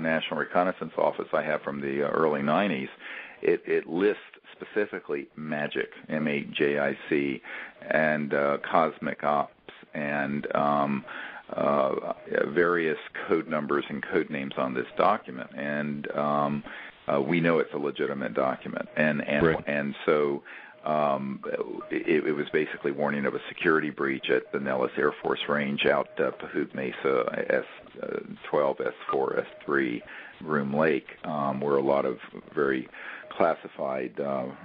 National Reconnaissance Office I have from the early 90s, it lists specifically MAGIC, M-A-J-I-C, and Cosmic Ops, and various code numbers and code names on this document. And we know it's a legitimate document. And, right. And so it was basically warning of a security breach at the Nellis Air Force Range out Pahute Mesa, S-12, S-4, S-3, Groom Lake, where a lot of very classified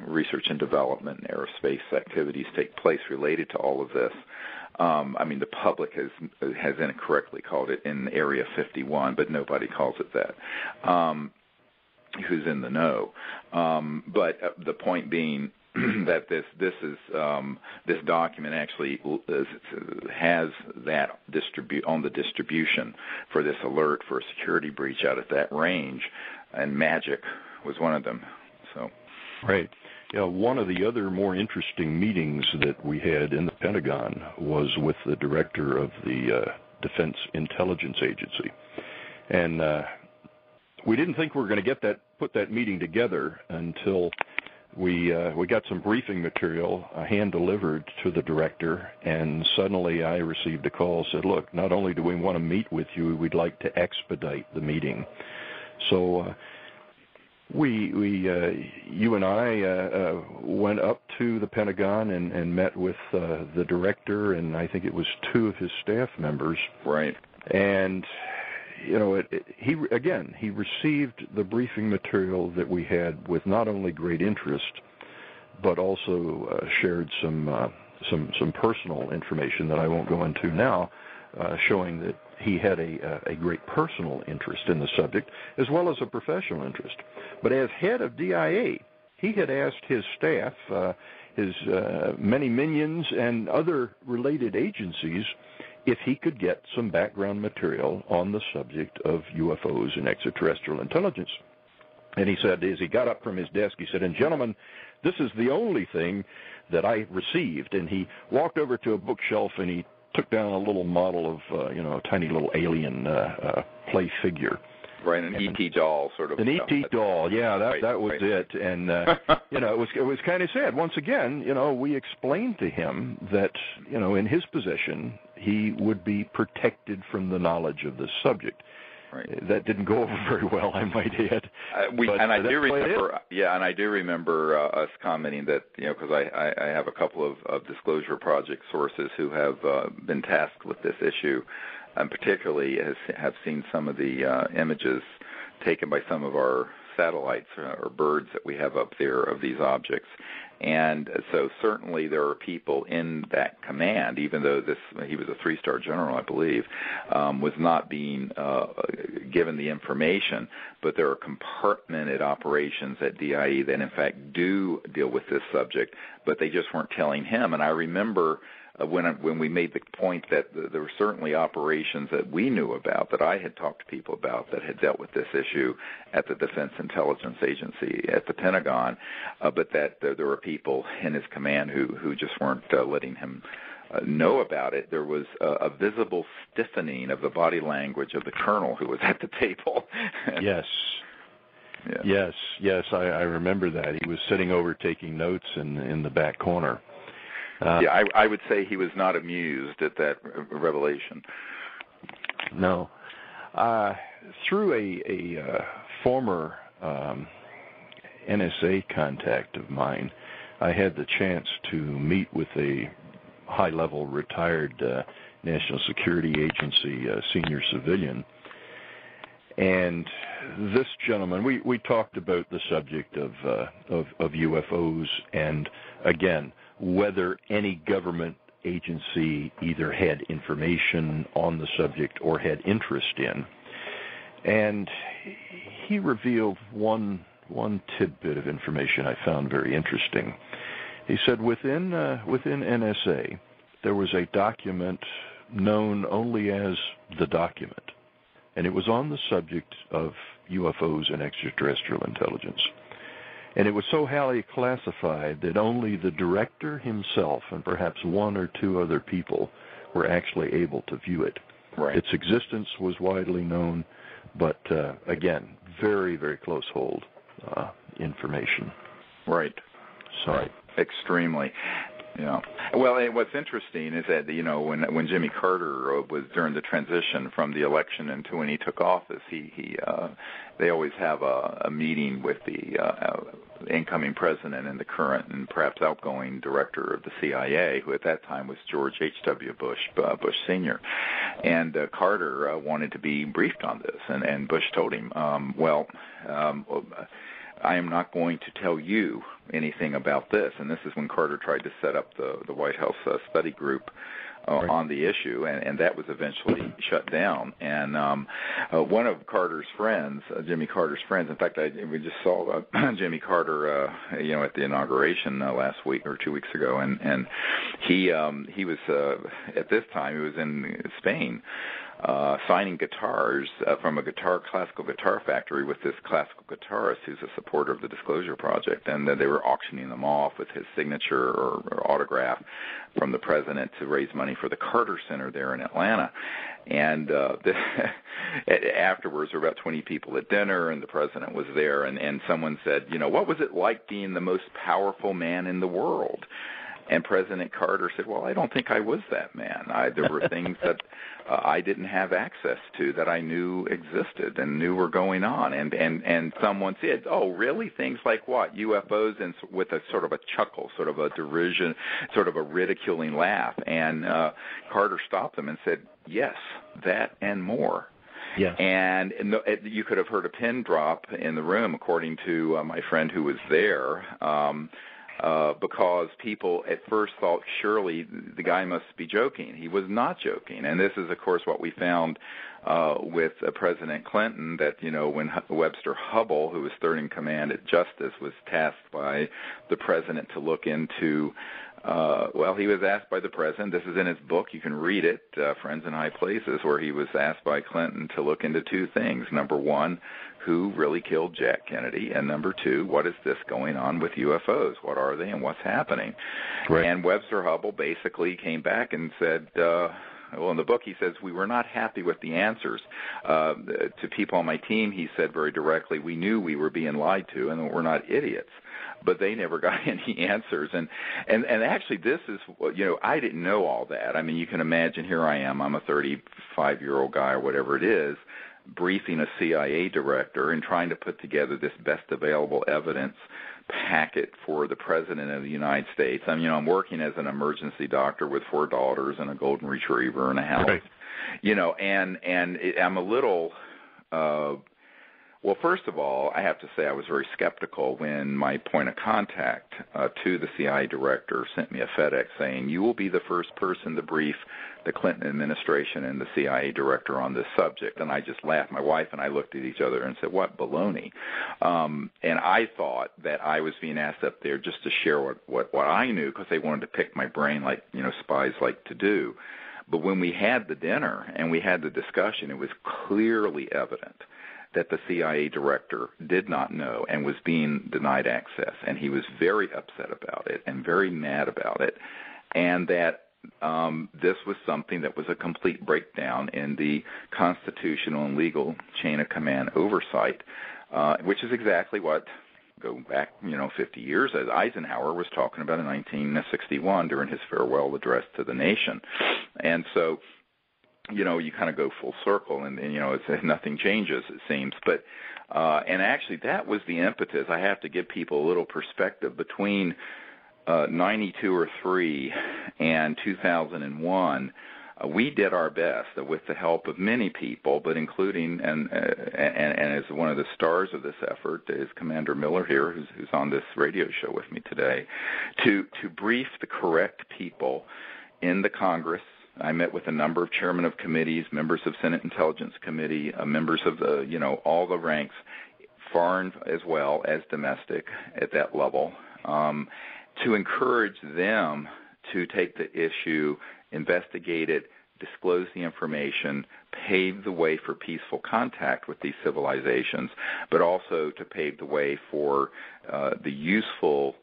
research and development and aerospace activities take place related to all of this. I mean, the public has incorrectly called it in Area 51, but nobody calls it that, who's in the know. But the point being that this document actually has that on the distribution for this alert for a security breach out at that range, and MAGIC was one of them. So, right. One of the other more interesting meetings that we had in the Pentagon was with the director of the Defense Intelligence Agency, and we didn't think we were going to put that meeting together until we got some briefing material hand delivered to the director, and suddenly I received a call, said, "Look, not only do we want to meet with you, we'd like to expedite the meeting." So. You and I went up to the Pentagon and met with the director, and I think it was two of his staff members. Right. And, he received the briefing material that we had with not only great interest, but also shared some personal information that I won't go into now, showing that he had a great personal interest in the subject, as well as a professional interest. But as head of DIA, he had asked his staff, his many minions and other related agencies, if he could get some background material on the subject of UFOs and extraterrestrial intelligence. And he said, as he got up from his desk, he said, "And gentlemen, this is the only thing that I received." And he walked over to a bookshelf and he took down a little model of, a tiny little alien play figure. Right, an E.T. doll sort of. An E.T. doll, yeah, that was it. And, it was kind of sad. Once again, we explained to him that, in his position, he would be protected from the knowledge of the subject. Right. That didn't go over very well, I might add. And I do remember us commenting that, because I have a couple of Disclosure Project sources who have been tasked with this issue, and particularly have seen some of the images taken by some of our satellites or birds that we have up there of these objects. And so certainly there are people in that command, even though he was a three-star general, I believe, was not being given the information, but there are compartmented operations at DIE that in fact do deal with this subject, but they just weren't telling him. And I remember when we made the point that there were certainly operations that we knew about, that I had talked to people about, that had dealt with this issue at the Defense Intelligence Agency, at the Pentagon, but that there were people in his command who just weren't letting him know about it. There was a visible stiffening of the body language of the colonel who was at the table. Yes. Yeah. Yes, I remember that. He was sitting over taking notes in the back corner. I would say he was not amused at that revelation. No. Through a former NSA contact of mine, I had the chance to meet with a high-level retired National Security Agency senior civilian. And this gentleman, we talked about the subject of UFOs, and again, whether any government agency either had information on the subject or had interest in. And he revealed one tidbit of information I found very interesting. He said within NSA, there was a document known only as the document, and it was on the subject of UFOs and extraterrestrial intelligence. And it was so highly classified that only the director himself and perhaps one or two other people were actually able to view it. Right. Its existence was widely known, But again, very, very close hold information. Right. So. Right. Extremely. Yeah. Well, and what's interesting is that, you know, when Jimmy Carter was during the transition from the election into when he took office, they always have a meeting with the incoming president and the current and perhaps outgoing director of the CIA, who at that time was George H.W. Bush, Bush Sr. And Carter wanted to be briefed on this, and Bush told him, I am not going to tell you anything about this. And this is when Carter tried to set up the White House study group right. on the issue, and that was eventually shut down. And one of Carter's friends, Jimmy Carter's friends, in fact, we just saw Jimmy Carter, at the inauguration last week or 2 weeks ago, and he was at this time he was in Spain. Signing guitars from a classical guitar factory with this classical guitarist who's a supporter of the Disclosure Project, and they were auctioning them off with his signature or autograph from the president to raise money for the Carter Center there in Atlanta. And afterwards, there were about 20 people at dinner, and the president was there, and someone said, what was it like being the most powerful man in the world? And President Carter said, well, I don't think I was that man. There were things that I didn't have access to that I knew existed and knew were going on. And someone said, oh, really? Things like what? UFOs? And with a sort of a chuckle, sort of a derision, sort of a ridiculing laugh. And Carter stopped them and said, yes, that and more. Yeah. And you could have heard a pin drop in the room, according to my friend who was there, because people at first thought surely the guy must be joking. He was not joking. And this is, of course, what we found with President Clinton, that, when Webster Hubble, who was third in command at Justice, was tasked by the president to look into he was asked by the president, this is in his book, you can read it, Friends in High Places, where he was asked by Clinton to look into two things. Number one, who really killed Jack Kennedy? And number two, what is this going on with UFOs? What are they and what's happening? Right. And Webster Hubble basically came back and said, in the book he says, we were not happy with the answers. To people on my team, he said very directly, we knew we were being lied to and we're not idiots. But they never got any answers, and actually this is, I didn't know all that. I mean, you can imagine, here I am, I'm a 35-year-old guy or whatever it is, briefing a CIA director and trying to put together this best available evidence packet for the president of the United States. I mean, I'm working as an emergency doctor with four daughters and a golden retriever and a house, right. I'm a little Well, first of all, I have to say I was very skeptical when my point of contact to the CIA director sent me a FedEx saying, you will be the first person to brief the Clinton administration and the CIA director on this subject. And I just laughed. My wife and I looked at each other and said, what baloney? And I thought that I was being asked up there just to share what I knew, because they wanted to pick my brain like, spies like to do. But when we had the dinner and we had the discussion, it was clearly evident that the CIA director did not know and was being denied access, and he was very upset about it and very mad about it, and that this was something that was a complete breakdown in the constitutional and legal chain of command oversight, which is exactly what, go back 50 years, as Eisenhower was talking about in 1961 during his farewell address to the nation. And so you kind of go full circle, and it's, nothing changes, it seems. But and actually, that was the impetus. I have to give people a little perspective. Between 92 or 3 and 2001, we did our best with the help of many people, but including and as one of the stars of this effort is Commander Miller here, who's on this radio show with me today, to brief the correct people in the Congress. I met with a number of chairmen of committees, members of Senate Intelligence Committee, members of the, all the ranks, foreign as well as domestic at that level, to encourage them to take the issue, investigate it, disclose the information, pave the way for peaceful contact with these civilizations, but also to pave the way for the useful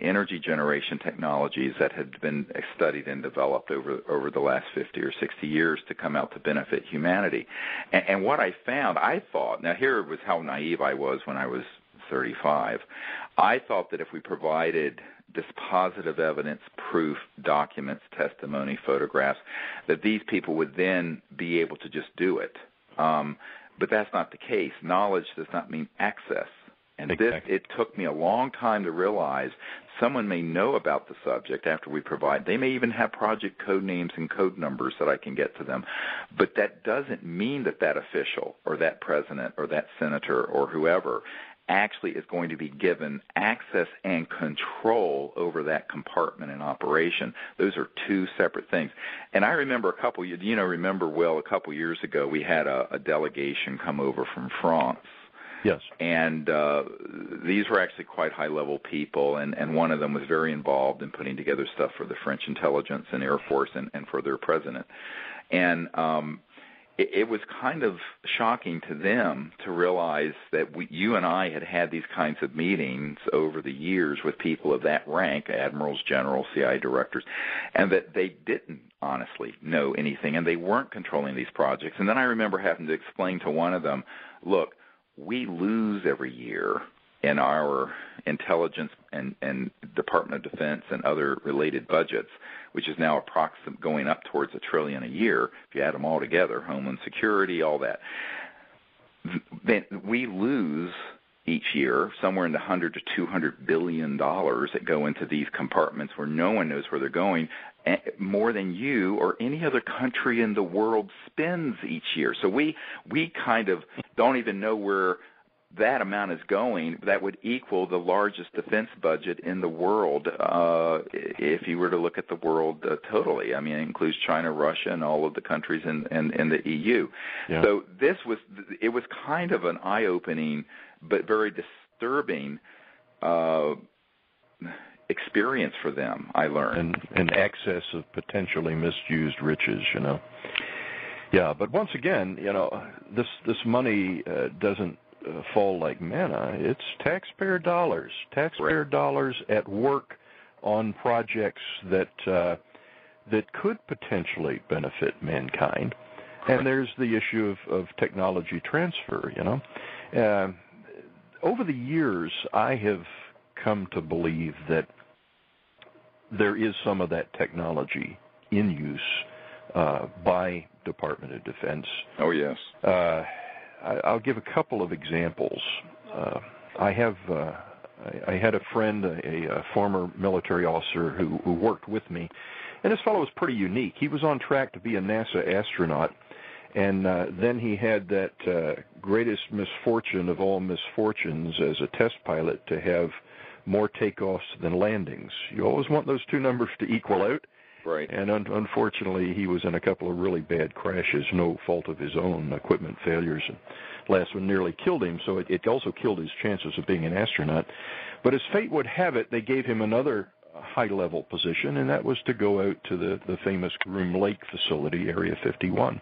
energy generation technologies that had been studied and developed over the last 50 or 60 years to come out to benefit humanity. And what I found, I thought, now here was how naive I was when I was 35. I thought that if we provided this positive evidence, proof, documents, testimony, photographs, that these people would then be able to just do it. But that's not the case. Knowledge does not mean access. And exactly. It took me a long time to realize someone may know about the subject after we provide. They may even have project code names and code numbers that I can get to them. But that doesn't mean that that official or that president or that senator or whoever actually is going to be given access and control over that compartment and operation. Those are two separate things. And I remember a couple years ago we had a delegation come over from France. Yes. And these were actually quite high-level people, and one of them was very involved in putting together stuff for the French intelligence and Air Force and for their president. And it was kind of shocking to them to realize that you and I had these kinds of meetings over the years with people of that rank, admirals, generals, CIA directors, and that they didn't honestly know anything, and they weren't controlling these projects. And then I remember having to explain to one of them, look, we lose every year in our intelligence and Department of Defense and other related budgets, which is now going up towards $1 trillion a year, if you add them all together, Homeland Security, all that. We lose each year somewhere in the $100 to $200 billion that go into these compartments where no one knows where they're going, more than you or any other country in the world spends each year. So we kind of don't even know where that amount is going. That would equal the largest defense budget in the world if you were to look at the world totally. I mean, it includes China, Russia, and all of the countries in the EU. Yeah. So it was kind of an eye-opening but very disturbing experience for them, I learned. And excess of potentially misused riches, you know. Yeah, but once again, you know, this money doesn't fall like manna. It's taxpayer dollars at work on projects that could potentially benefit mankind. Correct. And there's the issue of technology transfer, you know. Over the years, I have come to believe that there is some of that technology in use by Department of Defense. Oh, yes. I'll give a couple of examples. I had a friend, a former military officer who worked with me, and this fellow was pretty unique. He was on track to be a NASA astronaut, and then he had that greatest misfortune of all misfortunes as a test pilot, to have more takeoffs than landings. You always want those two numbers to equal out. Right. And unfortunately, he was in a couple of really bad crashes, no fault of his own, equipment failures. And last one nearly killed him, so it also killed his chances of being an astronaut. But as fate would have it, they gave him another high-level position, and that was to go out to the famous Groom Lake facility, Area 51.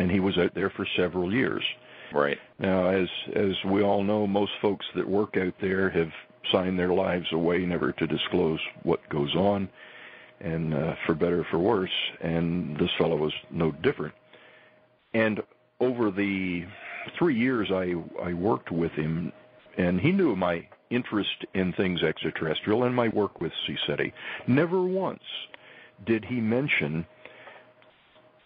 And he was out there for several years. Right. Now, as we all know, most folks that work out there have signed their lives away never to disclose what goes on, and for better or for worse, and this fellow was no different. And over the 3 years I worked with him, and he knew my interest in things extraterrestrial and my work with C-SETI. Never once did he mention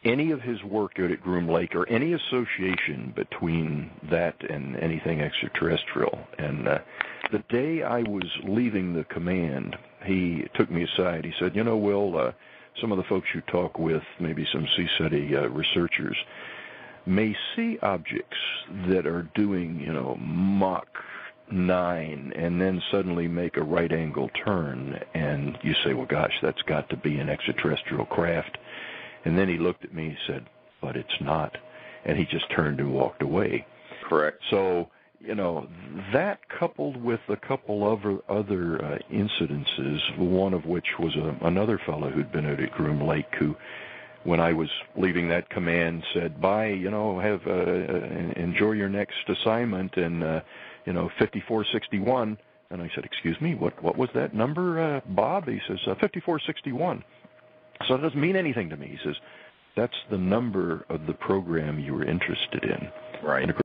any of his work out at Groom Lake or any association between that and anything extraterrestrial. And the day I was leaving the command, he took me aside. He said, you know, Will, some of the folks you talk with, maybe some C-SETI researchers, may see objects that are doing, you know, Mach 9 and then suddenly make a right-angle turn. And you say, well, gosh, that's got to be an extraterrestrial craft. And then he looked at me and said, but it's not. And he just turned and walked away. Correct. So, you know, that coupled with a couple of other incidences, one of which was another fellow who'd been out at Groom Lake who, when I was leaving that command, said, bye, you know, enjoy your next assignment in, 5461. And I said, excuse me, what was that number, Bob? He says, 5461. So that doesn't mean anything to me. He says, that's the number of the program you were interested in. Right.